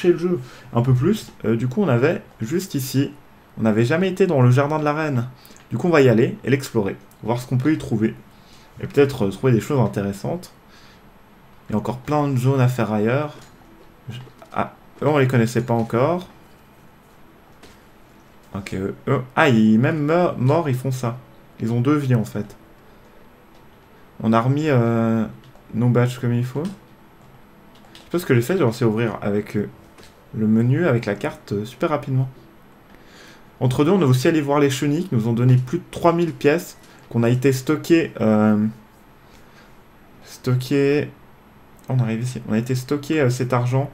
toucher le jeu un peu plus. Du coup, on avait juste ici, on n'avait jamais été dans le jardin de la reine. Du coup, on va y aller et l'explorer, voir ce qu'on peut y trouver. Et peut-être trouver des choses intéressantes. Il y a encore plein de zones à faire ailleurs. Ah, eux, on les connaissait pas encore. Ok, eux... Ah, ils, même morts, ils font ça. Ils ont 2 vies, en fait. On a remis nos badges comme il faut. Je pense que j'ai fait, genre, c'est ouvrir avec le menu, avec la carte, super rapidement. Entre deux, on a aussi allé voir les chenilles qui nous ont donné plus de 3000 pièces qu'on a été stockées... Oh, on arrive ici. On a été stocké cet argent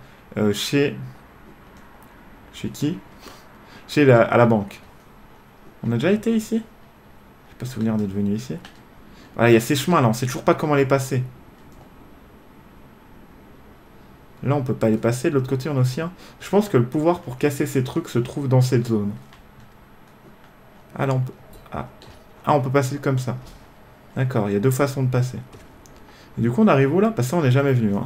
chez... Chez qui ? À la banque. On a déjà été ici? Je n'ai pas souvenir d'être venu ici. Voilà, il y a ces chemins là, on sait toujours pas comment les passer. Là, on peut pas les passer, de l'autre côté, on a aussi un. Je pense que le pouvoir pour casser ces trucs se trouve dans cette zone. Ah, là, on peut... Ah, on peut passer comme ça. D'accord, il y a 2 façons de passer. Et du coup, on arrive où là? Parce que ça, on n'est jamais venu. Hein.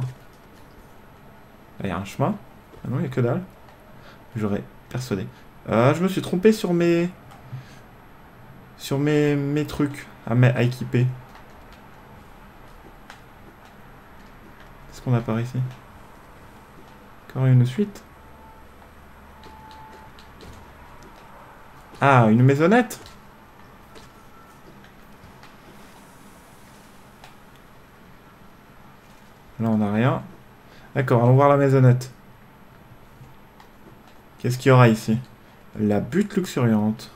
Là, il y a un chemin. Ah non, il n'y a que dalle. J'aurais persuadé. Je me suis trompé sur mes... mes trucs à équiper. Qu'est-ce qu'on a par ici? Encore une suite. Ah, une maisonnette. Là, on n'a rien. D'accord, allons voir la maisonnette. Qu'est-ce qu'il y aura ici? La butte luxuriante.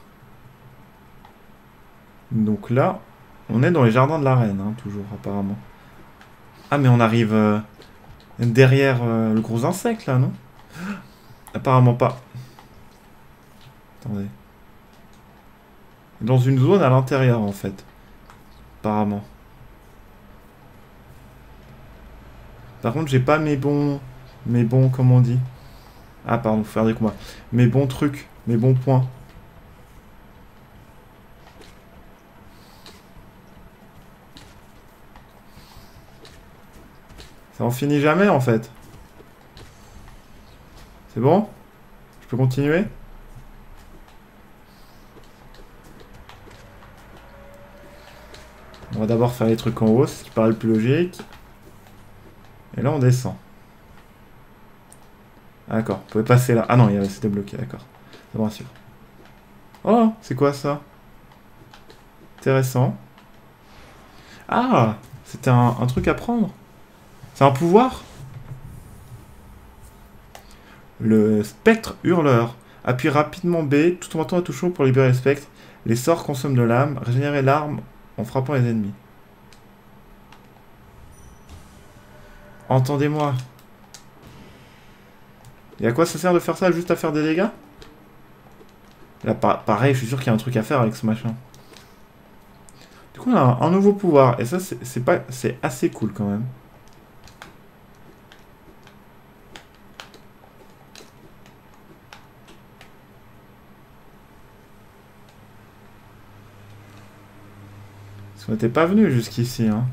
Donc là, on est dans les jardins de la reine, hein, toujours, apparemment. Ah, mais on arrive derrière le gros insecte, là, non? Apparemment pas. Attendez. Dans une zone à l'intérieur, en fait. Apparemment. Par contre, j'ai pas mes bons... comment on dit? Ah, pardon, faut faire des combats. Mes bons trucs, mes bons points. Ça en finit jamais, en fait. C'est bon? Je peux continuer? On va d'abord faire les trucs en haut, ce qui paraît le plus logique. Et là, on descend. Ah, d'accord, on pouvait passer là. Ah non, c'était bloqué, d'accord. Ça me rassure. Oh, c'est quoi ça? Intéressant. Ah, c'était un truc à prendre. C'est un pouvoir? Le spectre hurleur. Appuie rapidement B, tout en battant à touche haut pour libérer le spectre. Les sorts consomment de l'âme. Régénérer l'arme en frappant les ennemis. Entendez-moi. Et à quoi ça sert de faire ça? Juste à faire des dégâts? Là, pareil, je suis sûr qu'il y a un truc à faire avec ce machin. Du coup, on a un nouveau pouvoir. Et ça, c'est assez cool quand même. On n'était pas venu jusqu'ici, hein.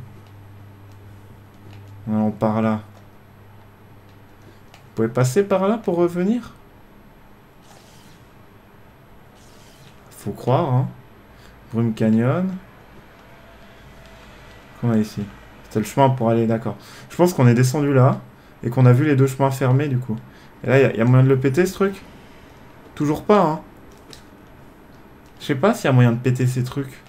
Allons par là. Vous pouvez passer par là pour revenir? Faut croire, hein. Brume Canyon. Qu'on a ici? C'était le chemin pour aller, d'accord. Je pense qu'on est descendu là et qu'on a vu les 2 chemins fermés, du coup. Et là, il y a moyen de le péter, ce truc? Toujours pas, hein. Je sais pas s'il y a moyen de péter ces trucs.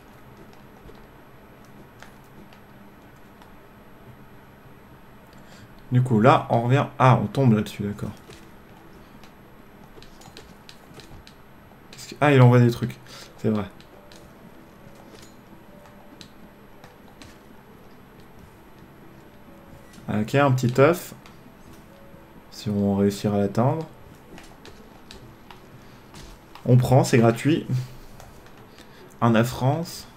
Du coup, là, on revient... Ah, on tombe là-dessus, d'accord. Ah, il envoie des trucs. C'est vrai. Ok, un petit œuf. Si on réussira à l'atteindre. On prend, c'est gratuit. Un œuf France.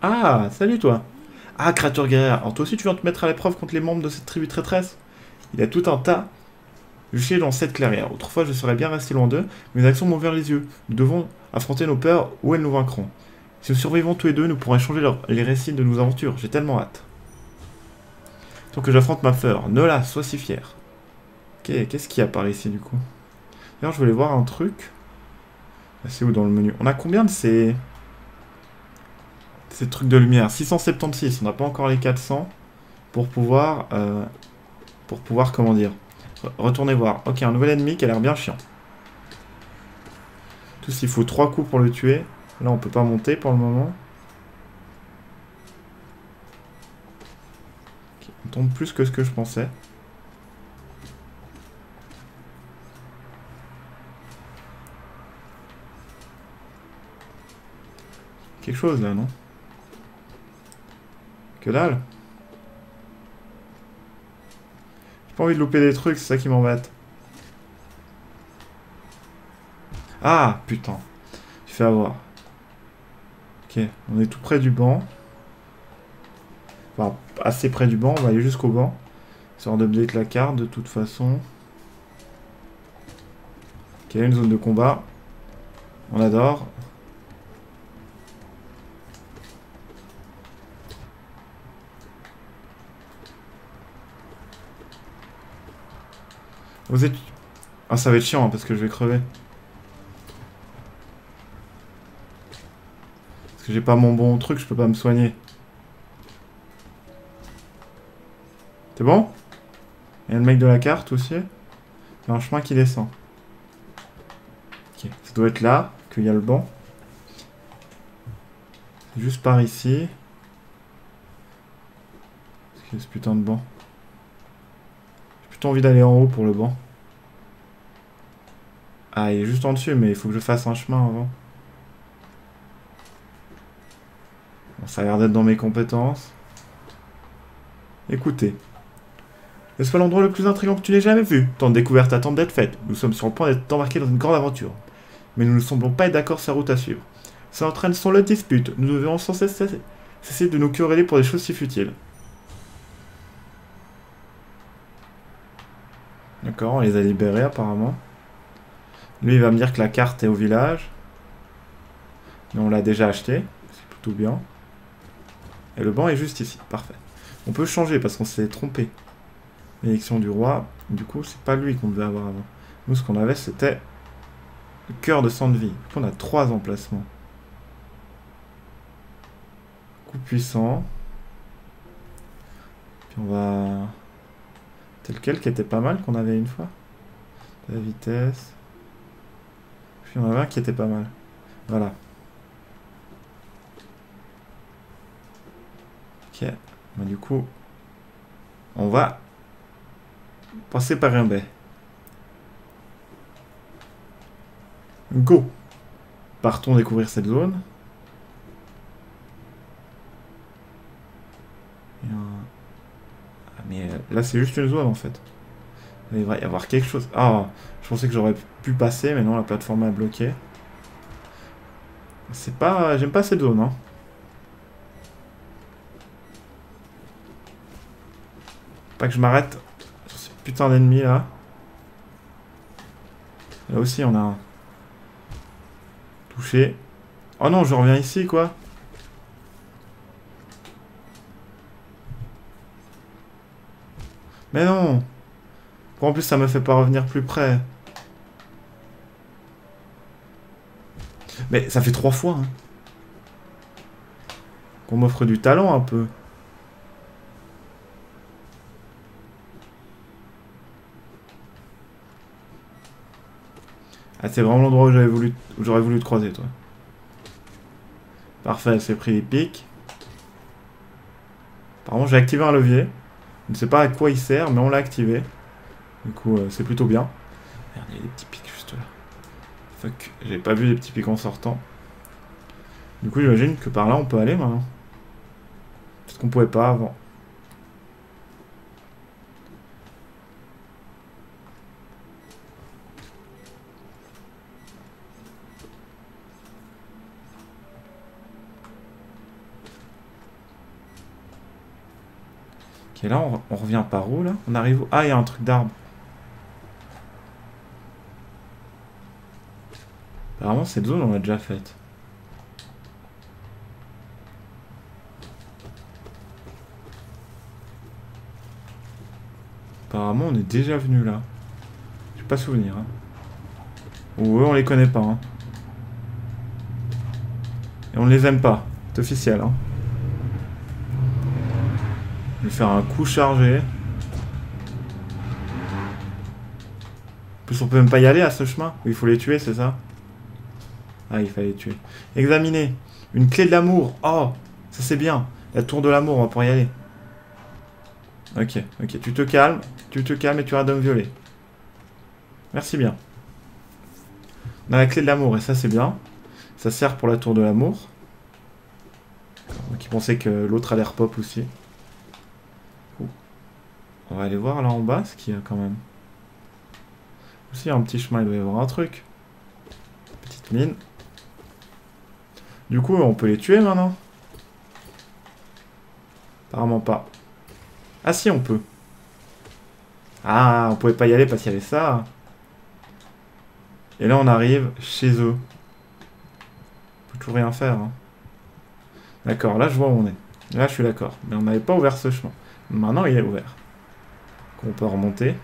Ah, salut toi. Ah, créature guerrière, alors toi aussi tu viens te mettre à l'épreuve contre les membres de cette tribu traîtresse? Il y a tout un tas juché dans cette clairière. Autrefois, je serais bien resté loin d'eux, mais mes actions m'ont ouvert les yeux. Nous devons affronter nos peurs ou elles nous vaincront. Si nous survivons tous les 2, nous pourrons échanger les récits de nos aventures. J'ai tellement hâte. Tant que j'affronte ma peur. Nola, sois si fier. Ok, qu'est-ce qu'il y a par ici du coup? D'ailleurs, je voulais voir un truc. C'est où dans le menu? On a combien de ces trucs de lumière? 676, on n'a pas encore les 400 pour pouvoir comment dire, retourner voir. Ok, un nouvel ennemi qui a l'air bien chiant. Tout s'il faut 3 coups pour le tuer. Là, on peut pas monter pour le moment. Okay, on tombe plus que ce que je pensais. Quelque chose là, non? Que dalle! J'ai pas envie de louper des trucs, c'est ça qui m'embête. Ah putain, j'ai fait avoir. Ok, on est tout près du banc. Enfin, assez près du banc, on va aller jusqu'au banc. Histoire d'update la carte de toute façon. Ok, une zone de combat. On adore. Vous êtes... Ah, ça va être chiant hein, parce que je vais crever. Parce que j'ai pas mon bon truc, je peux pas me soigner. C'est bon? Il y a le mec de la carte aussi. Il y a un chemin qui descend. Ok, ça doit être là qu'il y a le banc. Juste par ici. Parce qu'il y a ce putain de banc. Envie d'aller en haut pour le banc. Ah, il est juste en dessus, mais il faut que je fasse un chemin avant. Bon, ça a l'air d'être dans mes compétences. Écoutez. N'est-ce pas l'endroit le plus intrigant que tu n'aies jamais vu? Tant de découvertes attendent d'être faites. Nous sommes sur le point d'être embarqués dans une grande aventure. Mais nous ne semblons pas être d'accord sur la route à suivre. Ça entraîne son lot de disputes. Nous devons sans cesse cesser de nous quereller pour des choses si futiles. D'accord, on les a libérés apparemment. Lui, il va me dire que la carte est au village. Mais on l'a déjà acheté. C'est plutôt bien. Et le banc est juste ici. Parfait. On peut changer parce qu'on s'est trompé. L'élection du roi. Du coup, c'est pas lui qu'on devait avoir avant. Nous, ce qu'on avait, c'était le cœur de sang de vie. Du coup, on a 3 emplacements. Coup puissant. Puis on va... Tel quel qui était pas mal qu'on avait une fois. La vitesse. Puis on avait un qui était pas mal. Voilà. Ok. Bah, du coup, on va passer par un baie. Go! Partons découvrir cette zone. Mais là, c'est juste une zone, en fait. Il va y avoir quelque chose. Ah, je pensais que j'aurais pu passer, mais non, la plateforme a bloqué. C'est pas... J'aime pas cette zone, hein. Pas que je m'arrête sur ce putain d'ennemi, là. Là aussi, on a un... Touché. Oh non, je reviens ici, quoi. Mais non! En plus, ça me fait pas revenir plus près. Mais ça fait 3 fois. Hein, qu'on m'offre du talent un peu. Ah, c'est vraiment l'endroit où j'aurais voulu te croiser, toi. Parfait, elle s'est pris les pics. Par contre, j'ai activé un levier. Je ne sais pas à quoi il sert, mais on l'a activé. Du coup, c'est plutôt bien. Merde, il y a des petits pics juste là. Fuck, j'ai pas vu les petits pics en sortant. Du coup, j'imagine que par là, on peut aller maintenant. Peut-être qu'on pouvait pas avant. Et là, on revient par où, là? On arrive où? Ah, il y a un truc d'arbre. Apparemment, cette zone, on l'a déjà faite. Apparemment, on est déjà venu là. Je n'ai pas souvenir. Hein. Ou eux, on les connaît pas. Hein. Et on ne les aime pas. C'est officiel. Hein. Je vais faire un coup chargé. En plus, on peut même pas y aller à ce chemin. Il faut les tuer, c'est ça? Ah, il fallait les tuer. Examiner. Une clé de l'amour. Oh, ça c'est bien. La tour de l'amour, on va pouvoir y aller. Ok, ok. Tu te calmes. Tu te calmes et tu arrêtes de me violer. Merci bien. On a la clé de l'amour et ça c'est bien. Ça sert pour la tour de l'amour. Qui pensait que l'autre a l'air pop aussi. Ouh. On va aller voir là en bas ce qu'il y a quand même. Aussi un petit chemin, il doit y avoir un truc. Petite mine. Du coup, on peut les tuer maintenant. Apparemment pas. Ah si, on peut. Ah, on pouvait pas y aller parce qu'il y avait ça. Et là, on arrive chez eux. On peut toujours rien faire. Hein. D'accord, là, je vois où on est. Là, je suis d'accord. Mais on n'avait pas ouvert ce chemin. Maintenant, il est ouvert. Donc, on peut remonter.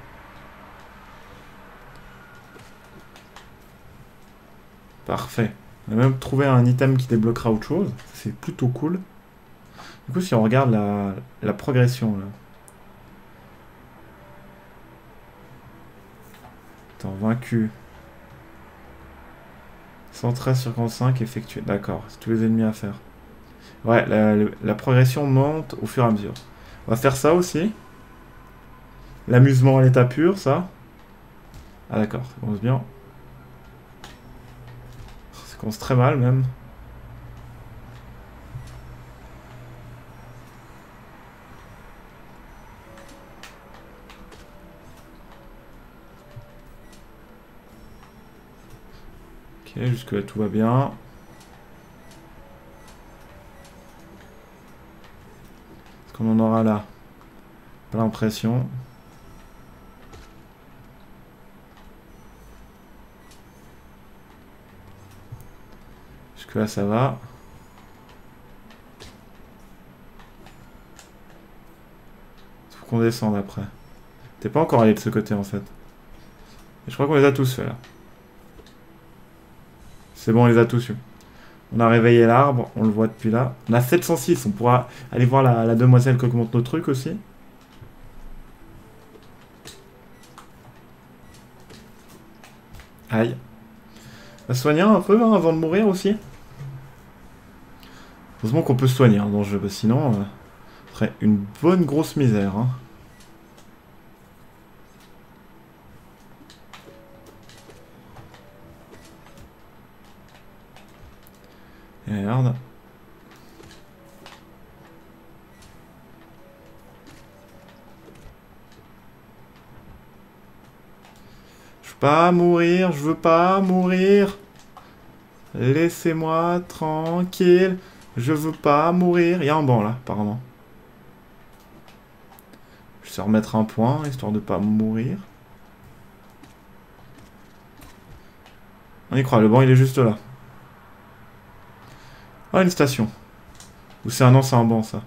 Parfait. On a même trouvé un item qui débloquera autre chose. C'est plutôt cool. Du coup, si on regarde la progression, là. Attends, vaincu. 113 sur 45 effectué. D'accord, c'est tous les ennemis à faire. Ouais, la progression monte au fur et à mesure. On va faire ça aussi. L'amusement à l'état pur, ça. Ah d'accord, ça commence bien. Ça commence très mal même. Ok, jusque là tout va bien. On en aura là, pas l'impression. Jusque là ça va. Faut qu'on descende après. T'es pas encore allé de ce côté en fait. Et je crois qu'on les a tous fait là. C'est bon, on les a tous eu. On a réveillé l'arbre, on le voit depuis là. On a 706, on pourra aller voir la demoiselle qui augmente nos trucs aussi. Aïe. On va soigner un peu hein, avant de mourir aussi. Heureusement qu'on peut se soigner hein, dans le jeu, sinon ce serait une bonne grosse misère. Hein. Merde. Je veux pas mourir, je veux pas mourir. Laissez-moi tranquille. Je veux pas mourir. Il y a un banc là, apparemment. Je vais remettre un point, histoire de pas mourir. On y croit, le banc il est juste là. Ah, une station. Ou c'est un an, c'est un banc, ça.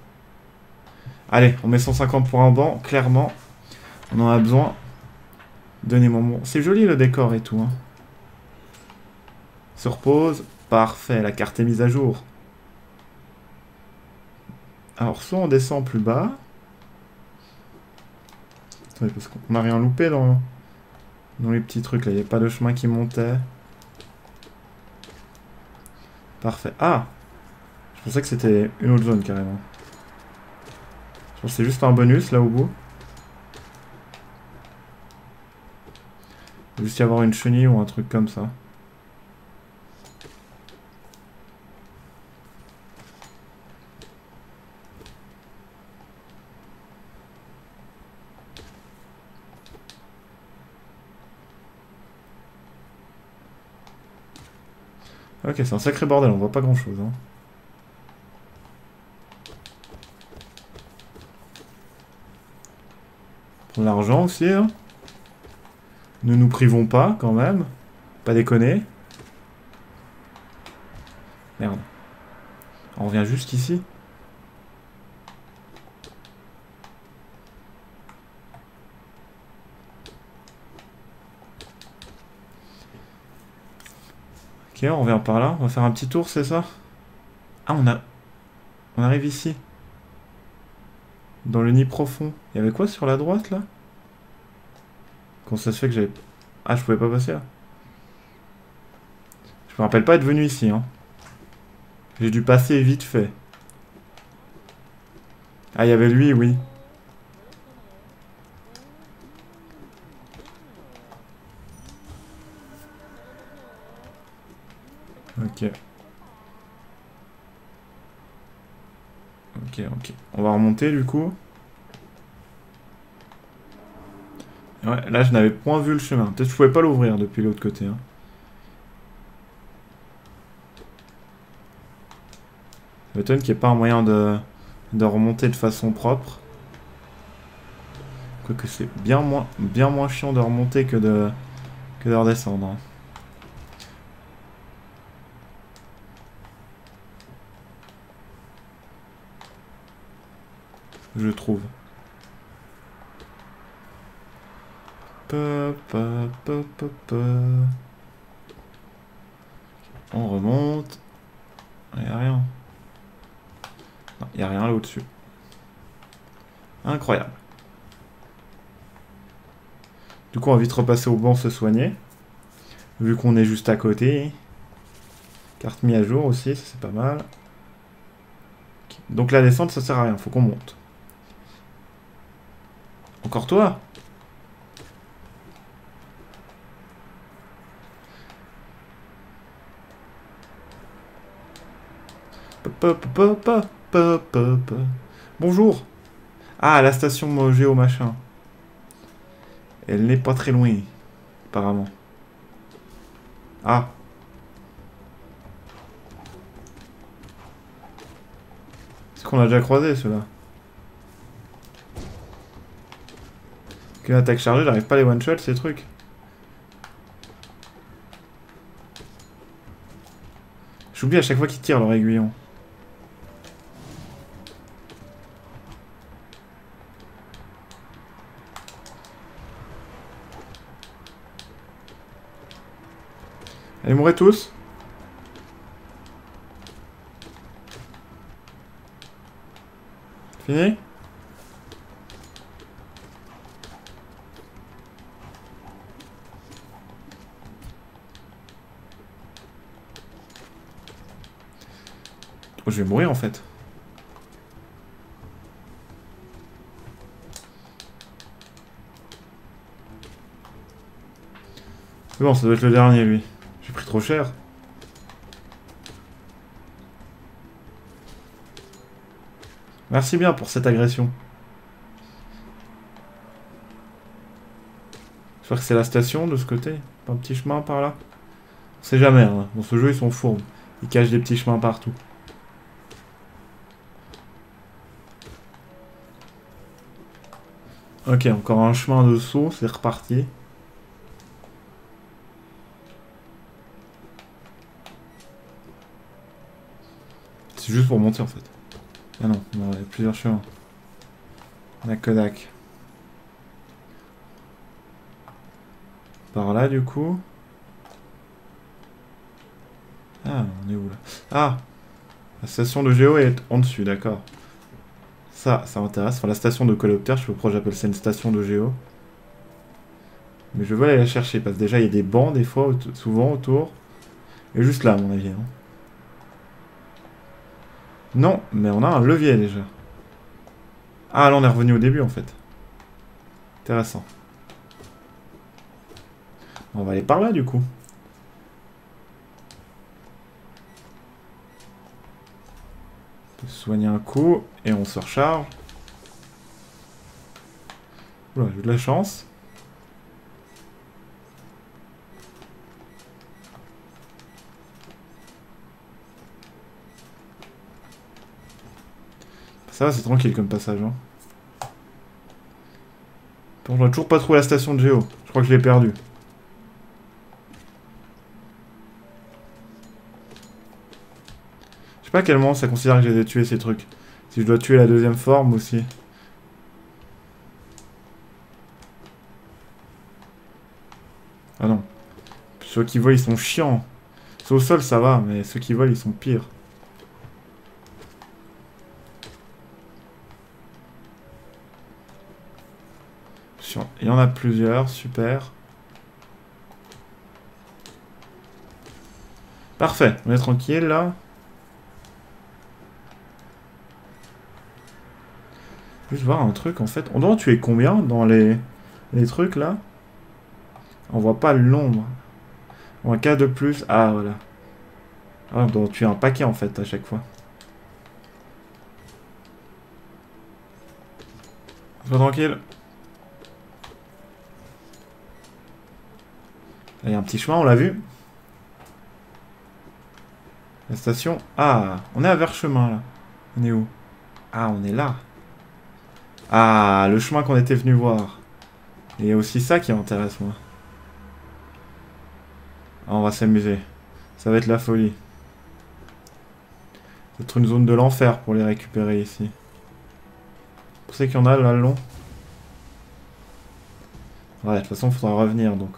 Allez, on met 150 pour un banc, clairement. On en a besoin. Donnez-moi mon... C'est joli, le décor et tout. Hein. Se repose. Parfait, la carte est mise à jour. Alors, soit on descend plus bas. Attendez, parce qu'on n'a rien loupé dans les petits trucs, là. Il n'y a pas de chemin qui montait. Parfait. Ah! Je pensais que c'était une autre zone carrément. Je pense que c'est juste un bonus là au bout. Il faut juste y avoir une chenille ou un truc comme ça. Ok, c'est un sacré bordel, on voit pas grand chose. Hein. L'argent aussi, hein. Ne nous privons pas quand même, pas déconner. Merde, on revient juste ici. Ok, on revient par là. On va faire un petit tour, c'est ça? Ah, on arrive ici. Dans le nid profond. Il y avait quoi sur la droite, là? Comment ça se fait que j'avais... Ah, je pouvais pas passer, là. Je me rappelle pas être venu ici, hein. J'ai dû passer vite fait. Ah, il y avait lui, oui. Ok. Ok, ok. On va remonter, du coup. Ouais, là, je n'avais point vu le chemin. Peut-être que je pouvais pas l'ouvrir depuis l'autre côté, hein. Je m'étonne qu'il n'y ait pas un moyen de remonter de façon propre. Quoique c'est bien moins chiant de remonter que de redescendre. Je trouve. On remonte. Il n'y a rien. Il n'y a rien là au-dessus. Incroyable. Du coup, on va vite repasser au banc se soigner. Vu qu'on est juste à côté. Carte mise à jour aussi, ça c'est pas mal. Okay. Donc la descente, ça sert à rien, faut qu'on monte. Encore toi? Bonjour. Ah, la station géo machin. Elle n'est pas très loin, apparemment. Ah. Est-ce qu'on a déjà croisé ceux-là? Qu'une attaque chargée, j'arrive pas à les one-shot ces trucs. J'oublie à chaque fois qu'ils tirent leur aiguillon. Allez, mourrez tous. Fini? Oh, je vais mourir en fait. Mais bon, ça doit être le dernier lui. J'ai pris trop cher. Merci bien pour cette agression. J'espère que c'est la station de ce côté. Pas un petit chemin par là. On sait jamais, hein. Dans ce jeu ils sont fourbes. Ils cachent des petits chemins partout. Ok, encore un chemin de saut, c'est reparti. C'est juste pour monter en fait. Ah non, il y a plusieurs chemins. La Kodak. Par là du coup. Ah, on est où là? Ah! La station de géo est en dessus, d'accord. Ça, ça m'intéresse. Enfin, la station de coléoptère, je sais pas pourquoi j'appelle ça une station de géo. Mais je veux aller la chercher, parce que déjà, il y a des bancs, des fois, souvent, autour. Et juste là, à mon avis. Hein. Non, mais on a un levier, déjà. Ah, là, on est revenu au début, en fait. Intéressant. On va aller par là, du coup. Soigner un coup et on se recharge. Oula, j'ai de la chance. Ça va, c'est tranquille comme passage. Hein. Bon, je n'ai toujours pas trouvé la station de géo. Je crois que je l'ai perdue. Je sais pas à quel moment ça considère que j'ai tué ces trucs. Si je dois tuer la deuxième forme aussi. Ah non. Ceux qui volent ils sont chiants. Ceux au sol, ça va, mais ceux qui volent, ils sont pires. Il y en a plusieurs, super. Parfait, on est tranquille là. Juste voir un truc en fait. On doit en tuer combien dans les trucs là? On voit pas le nombre. On a 4 de plus. Ah voilà. Ah, on doit en tuer un paquet en fait à chaque fois. Sois tranquille. Il y a un petit chemin, on l'a vu. La station. Ah, on est à Verchemin là. On est où? Ah, on est là. Ah, le chemin qu'on était venu voir. Et il y a aussi ça qui m'intéresse, moi. Ah, on va s'amuser. Ça va être la folie. C'est peut-être une zone de l'enfer pour les récupérer ici. Vous pensez qu'il y en a là le long? Ouais, de toute façon, il faudra revenir donc.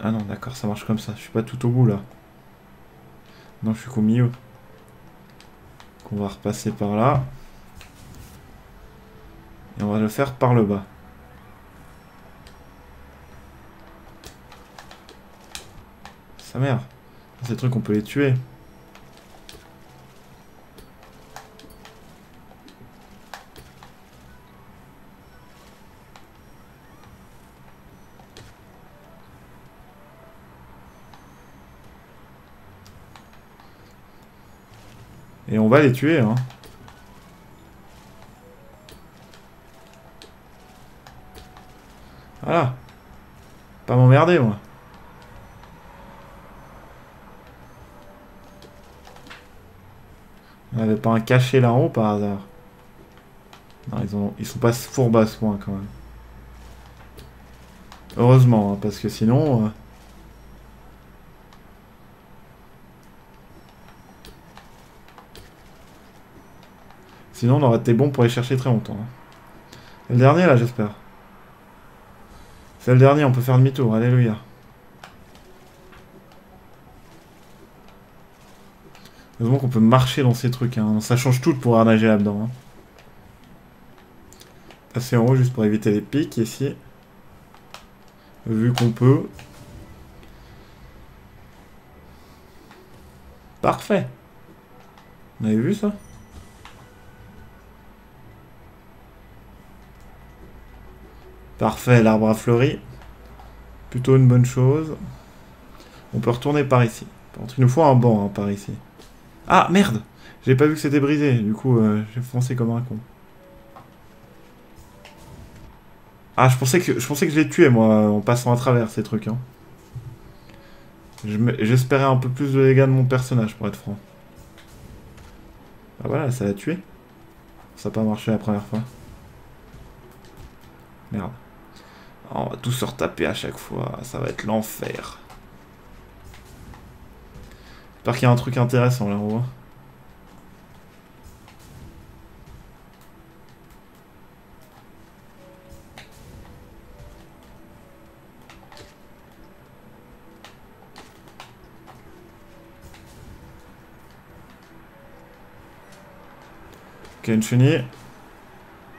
Ah non, d'accord, ça marche comme ça. Je suis pas tout au bout, là. Non, je suis qu'au milieu. Donc, on va repasser par là. Et on va le faire par le bas. Sa mère. Ces trucs, on peut les tuer. Et on va les tuer, hein. Voilà. Pas m'emmerder, moi. On n'avait pas un cachet là-haut, par hasard. Non, ils sont pas fourbes à ce point, quand même. Heureusement, hein, parce que sinon... Sinon, on aurait été bon pour les chercher très longtemps. C'est le dernier, là, j'espère. C'est le dernier, on peut faire demi-tour. Alléluia. Heureusement qu'on peut marcher dans ces trucs. Hein. Ça change tout de pouvoir nager là-dedans. Hein. Passer en haut juste pour éviter les pics, ici. Vu qu'on peut. Parfait. Vous avez vu ça ? Parfait, l'arbre a fleuri. Plutôt une bonne chose. On peut retourner par ici. Il nous faut un banc hein, par ici. Ah, merde! J'ai pas vu que c'était brisé. Du coup, j'ai foncé comme un con. Ah, je pensais que je l'ai tué, moi, en passant à travers ces trucs. Hein. J'espérais un peu plus de dégâts de mon personnage, pour être franc. Ah voilà, ça l'a tué. Ça n'a pas marché la première fois. Merde. On va tout se retaper à chaque fois, ça va être l'enfer. J'espère qu'il y a un truc intéressant là, on voit. Ok, une chenille.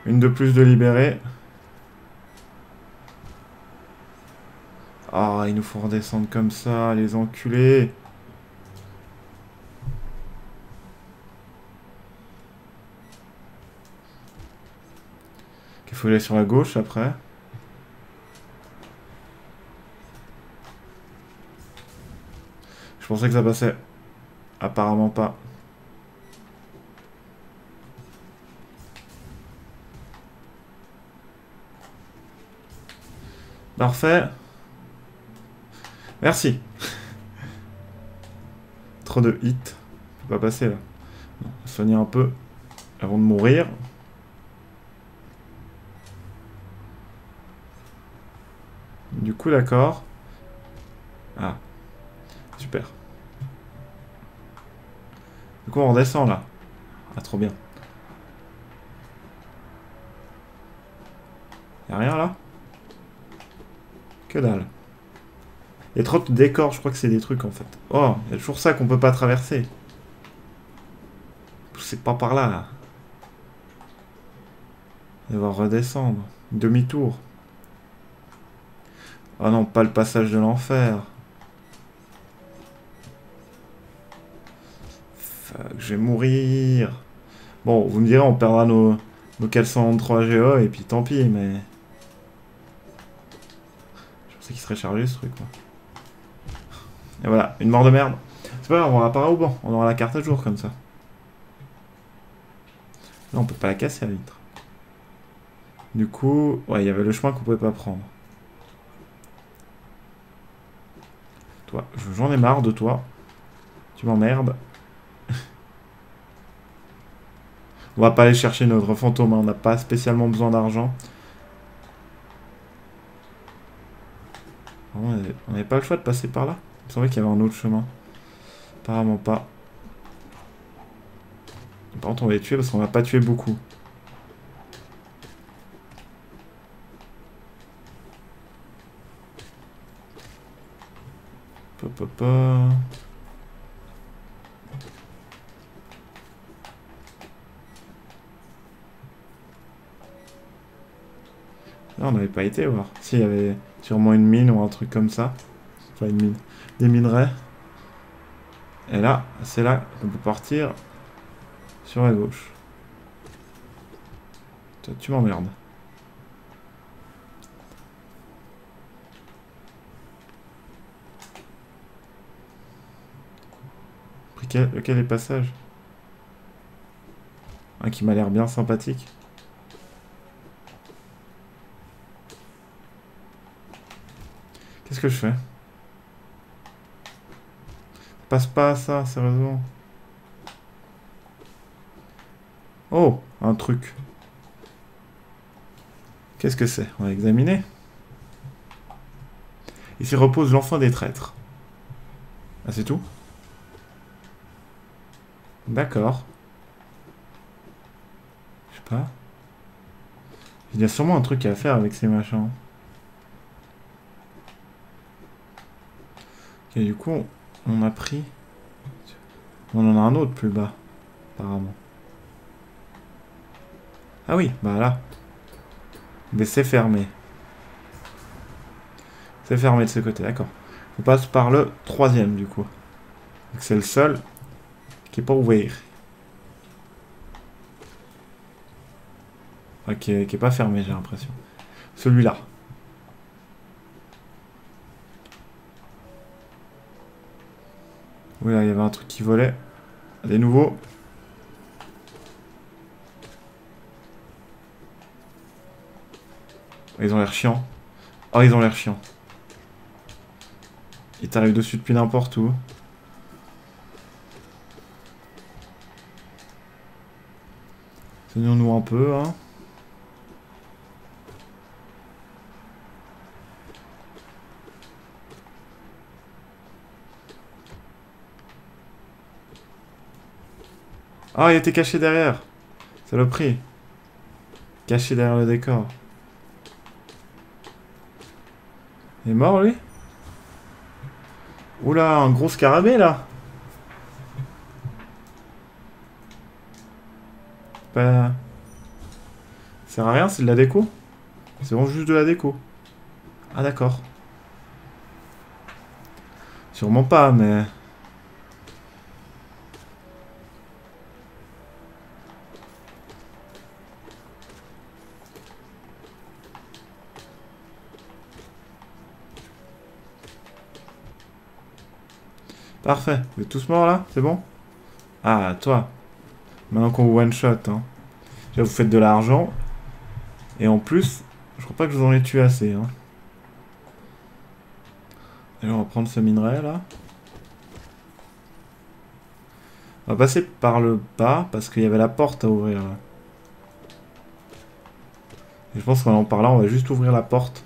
Une de plus de libérée. Ah, ils nous font redescendre comme ça, les enculés. Il faut aller sur la gauche après. Je pensais que ça passait. Apparemment pas. Parfait. Merci. Trop de hits. Je peux pas passer là. Non, soigner un peu avant de mourir. Du coup, d'accord. Ah. Super. Du coup, on redescend là. Ah, trop bien. Y'a rien là? Que dalle. Les 30 décors, je crois que c'est des trucs en fait. Oh, il y a toujours ça qu'on peut pas traverser. C'est pas par là, là. Il va redescendre. Demi-tour. Ah non, pas le passage de l'enfer. Fuck, je vais mourir. Bon, vous me direz, on perdra nos 403 GO et puis tant pis, mais... Je pensais qu'il serait chargé ce truc, quoi. Et voilà, une mort de merde. C'est pas grave, on l'apparaît au banc. On aura la carte à jour comme ça. Là, on peut pas la casser la vitre. Du coup, ouais, il y avait le chemin qu'on pouvait pas prendre. Toi, j'en ai marre de toi. Tu m'emmerdes. On va pas aller chercher notre fantôme, hein. On n'a pas spécialement besoin d'argent. On n'avait pas le choix de passer par là. Il me semblait qu'il y avait un autre chemin. Apparemment pas. Par contre, on va les tuer parce qu'on va pas tuer beaucoup. Papa. Là, on n'avait pas été voir. Si, il y avait sûrement une mine ou un truc comme ça. Enfin, une mine. Des minerais. Et là, c'est là qu'on peut partir sur la gauche. Toi, tu m'emmerdes. Lequel est passage? Un qui m'a l'air bien sympathique. Qu'est-ce que je fais? Passe pas à ça, sérieusement. Oh, un truc. Qu'est-ce que c'est? On va examiner. Ici repose l'enfant des traîtres. Ah, c'est tout? D'accord. Je sais pas. Il y a sûrement un truc à faire avec ces machins. Et du coup, on a pris... On en a un autre plus bas, apparemment. Ah oui, bah là. Mais c'est fermé. C'est fermé de ce côté, d'accord. On passe par le troisième, du coup. Donc c'est le seul... qui est pas ouvert. Enfin, qui est pas fermé, j'ai l'impression. Celui-là. Oui, là, il y avait un truc qui volait. Des nouveaux. Ils ont l'air chiants. Oh, ils ont l'air chiants. Ils t'arrivent dessus depuis n'importe où. Tenons-nous un peu, hein. Ah, il était caché derrière. Saloperie. Caché derrière le décor. Il est mort, lui? Oula, un gros scarabée, là. Pas... Ça sert à rien, c'est de la déco. C'est vraiment juste de la déco. Ah d'accord. Sûrement pas, mais... Parfait, vous êtes tous morts là, c'est bon? Ah, toi. Maintenant qu'on vous one-shot, hein. Déjà, vous faites de l'argent. Et en plus, je crois pas que je vous en ai tué assez, hein. Et là, on va prendre ce minerai, là. On va passer par le bas, parce qu'il y avait la porte à ouvrir, là. Et je pense qu'en allant par là, on va juste ouvrir la porte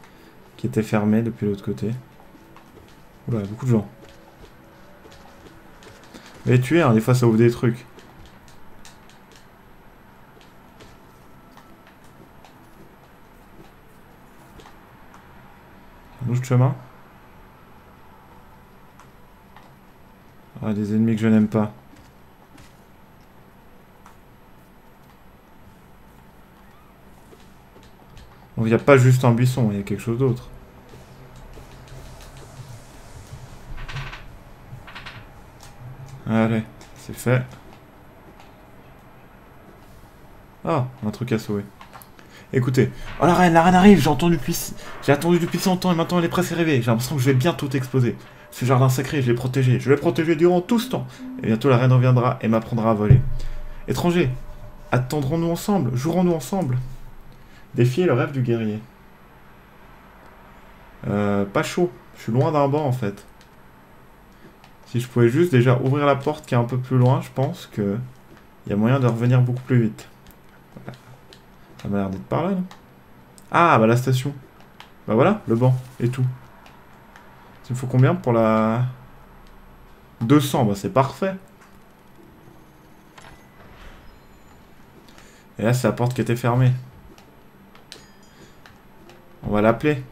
qui était fermée depuis l'autre côté. Oula, il y a beaucoup de gens. Mais tuer, hein, des fois, ça ouvre des trucs. Chemin. Ah, des ennemis que je n'aime pas. Il n'y a pas juste un buisson, il y a quelque chose d'autre. Allez, c'est fait. Ah, un truc à sauver. Écoutez. Oh, la reine arrive, j'ai attendu depuis 100 ans et maintenant elle est presque arrivée. J'ai l'impression que je vais bientôt exploser. Ce jardin sacré, je l'ai protégé. Je l'ai protégé durant tout ce temps. Et bientôt la reine reviendra et m'apprendra à voler. Étrangers, attendrons-nous ensemble, jouerons-nous ensemble. Défier le rêve du guerrier. Pas chaud. Je suis loin d'un banc en fait. Si je pouvais juste déjà ouvrir la porte qui est un peu plus loin, je pense que il y a moyen de revenir beaucoup plus vite. Voilà. Ça m'a l'air d'être par là, non? Ah, bah la station. Bah voilà, le banc et tout. Il me faut combien pour la... 200, bah c'est parfait. Et là, c'est la porte qui était fermée. On va l'appeler.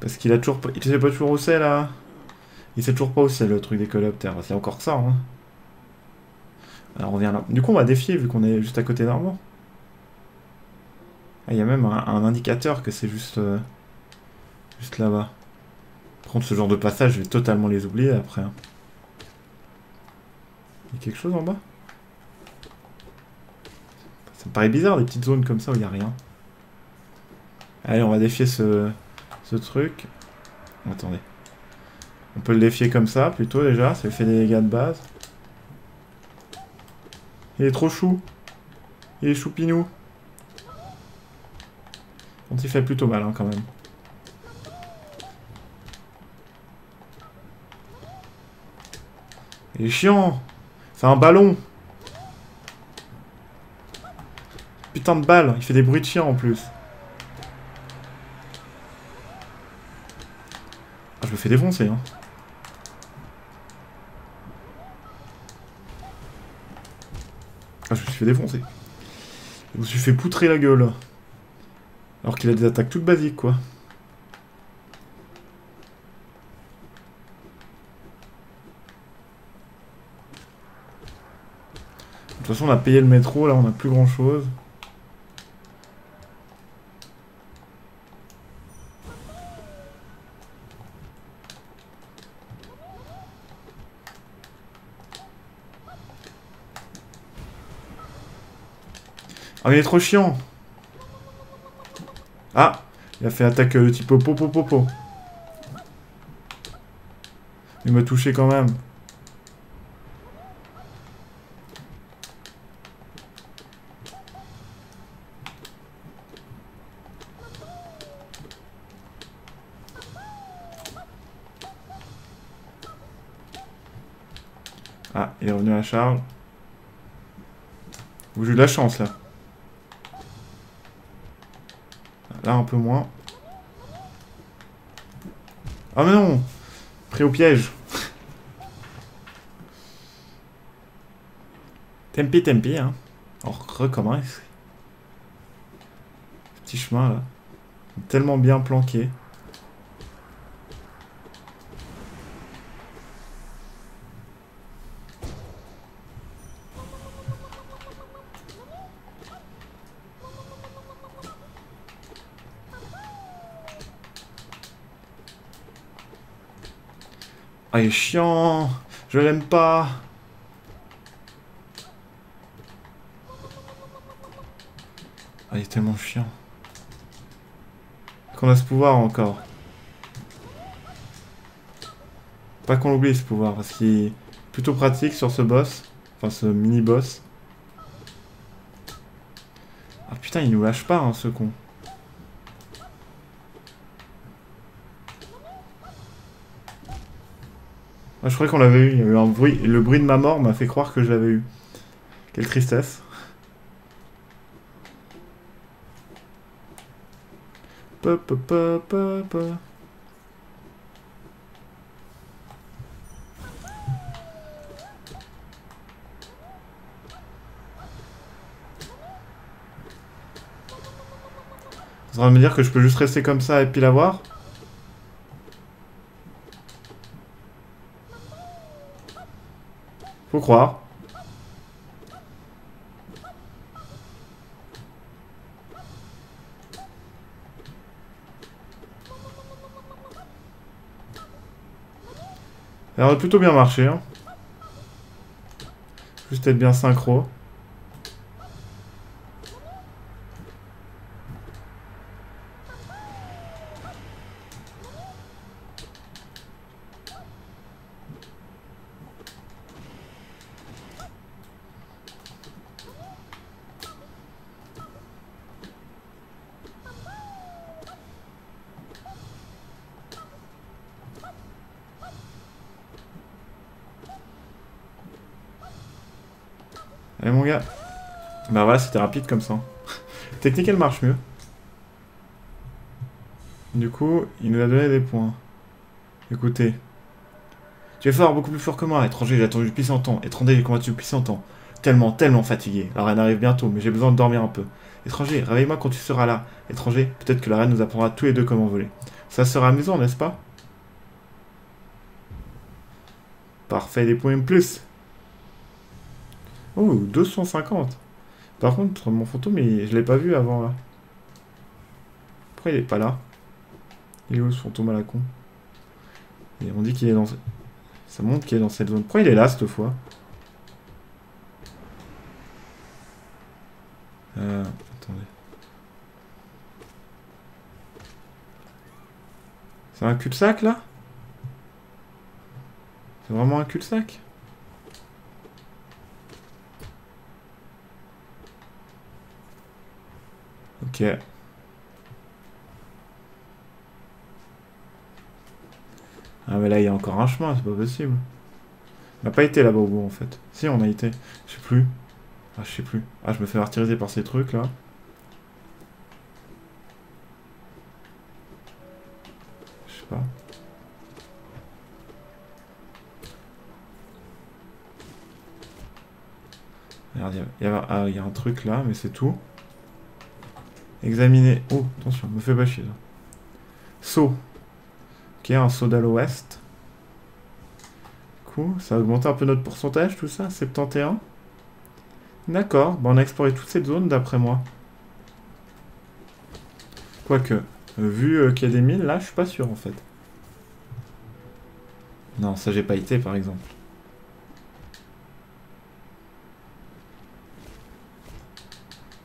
Parce qu'il a toujours... Il sait pas toujours où c'est, là. Il sait toujours pas où c'est, le truc des coléoptères. C'est encore ça, hein. Alors, on vient là. Du coup, on va défier, vu qu'on est juste à côté d'un banc. Ah, il y a même un indicateur que c'est juste... juste là-bas. Par contre, ce genre de passage, je vais totalement les oublier, après. Hein. Il y a quelque chose en bas? Ça me paraît bizarre, des petites zones comme ça où il n'y a rien. Allez, on va défier ce truc. Attendez. On peut le défier comme ça, plutôt, déjà. Ça lui fait des dégâts de base. Il est trop chou. Il est choupinou. On s'y fait plutôt mal, hein, quand même. Il est chiant. C'est un ballon. Putain de balle. Il fait des bruits de chien, en plus. Je me fais défoncer, hein. Ah, je me suis fait défoncer. Je me suis fait poutrer la gueule. Alors qu'il a des attaques toutes basiques, quoi. De toute façon, on a payé le métro, là, on n'a plus grand-chose. Ah, il est trop chiant. Ah, il a fait attaque de type popo. Il m'a touché quand même. Ah, il est revenu à la charge. J'ai eu de la chance là. Là, un peu moins. Ah, mais non! Pris au piège. Tempi, hein. On recommence. Ce petit chemin, là. Tellement bien planqué. Ah, il est chiant. Je l'aime pas. Ah, il est tellement chiant. Qu'on a ce pouvoir encore. Pas qu'on l'oublie ce pouvoir, parce qu'il est plutôt pratique sur ce boss. Enfin, ce mini-boss. Ah putain, il nous lâche pas, hein, ce con. Ah, je croyais qu'on l'avait eu. Il y a eu un bruit. Le bruit de ma mort m'a fait croire que je l'avais eu. Quelle tristesse. Vous allez me dire que je peux juste rester comme ça et puis l'avoir? Faut croire. Ça aurait plutôt bien marché, hein. Juste être bien synchro. Allez mon gars. Bah voilà, c'était rapide comme ça. Technique, elle marche mieux. Du coup, il nous a donné des points. Écoutez. Tu es fort, beaucoup plus fort que moi, étranger, j'ai attendu depuis 100 ans. Étranger, j'ai combattu depuis 100 ans. Tellement fatigué. La reine arrive bientôt, mais j'ai besoin de dormir un peu. Étranger, réveille-moi quand tu seras là. Étranger, peut-être que la reine nous apprendra tous les deux comment voler. Ça sera amusant, n'est-ce pas? Parfait, des points en plus. Oh, 250. Par contre, mon fantôme, je l'ai pas vu avant, là. Pourquoi il est pas là? Il est où, ce fantôme à la con? Et on dit qu'il est dans... Ça montre qu'il est dans cette zone. Pourquoi il est là, cette fois? Attendez. C'est un cul-de-sac, là? C'est vraiment un cul-de-sac? Ok. Ah mais là il y a encore un chemin, c'est pas possible. On n'a pas été là-bas au bout en fait. Si on a été. Je sais plus. Ah je sais plus. Ah je me fais martyriser par ces trucs là. Je sais pas. Regarde, il y a un truc là, mais c'est tout. Examiner. Oh, attention, me fait pas chier là. Saut. Ok, un saut d'à l'ouest. Cool, ça a augmenté un peu notre pourcentage, tout ça, 71. D'accord, bah on a exploré toute cette zone d'après moi. Quoique, vu qu'il y a des mines, là, je suis pas sûr en fait. Non, ça j'ai pas été par exemple.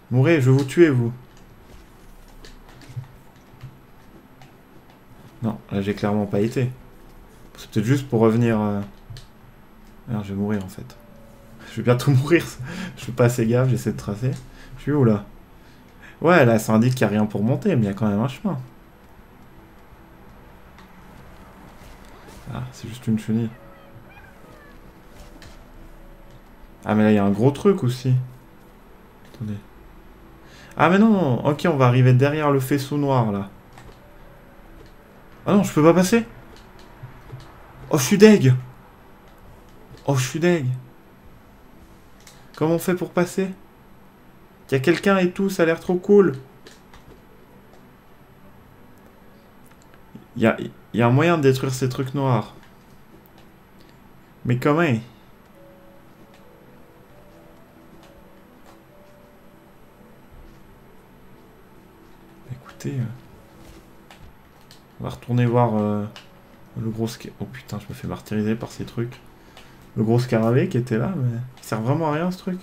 Mourez, je vais vous tuer, vous. Non, là j'ai clairement pas été. C'est peut-être juste pour revenir... Alors je vais mourir en fait. Je vais bientôt mourir. Je fais pas assez gaffe, j'essaie de tracer. Je suis où là? Ouais, là ça indique qu'il n'y a rien pour monter, mais il y a quand même un chemin. Ah, c'est juste une chenille. Ah mais là il y a un gros truc aussi. Attendez. Ah mais non, non, ok, on va arriver derrière le faisceau noir là. Ah non, je peux pas passer. Oh, je suis deg. Oh, je suis deg. Comment on fait pour passer? Il y a quelqu'un et tout, ça a l'air trop cool. Il y a un moyen de détruire ces trucs noirs. Mais comment? Écoutez... On va retourner voir le gros... Oh putain, je me fais martyriser par ces trucs. Le gros scarabée qui était là, mais... Il sert vraiment à rien, ce truc.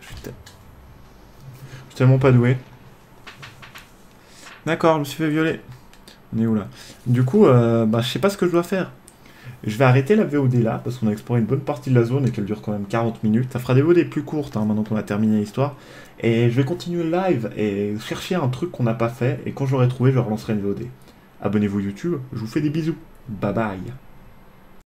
Je suis tellement pas doué. D'accord, je me suis fait violer. On est où, là? Du coup, je sais pas ce que je dois faire. Je vais arrêter la VOD là, parce qu'on a exploré une bonne partie de la zone et qu'elle dure quand même 40 minutes. Ça fera des VOD plus courtes, hein, maintenant qu'on a terminé l'histoire. Et je vais continuer le live et chercher un truc qu'on n'a pas fait. Et quand je l'aurai trouvé, je relancerai une VOD. Abonnez-vous YouTube, je vous fais des bisous. Bye bye.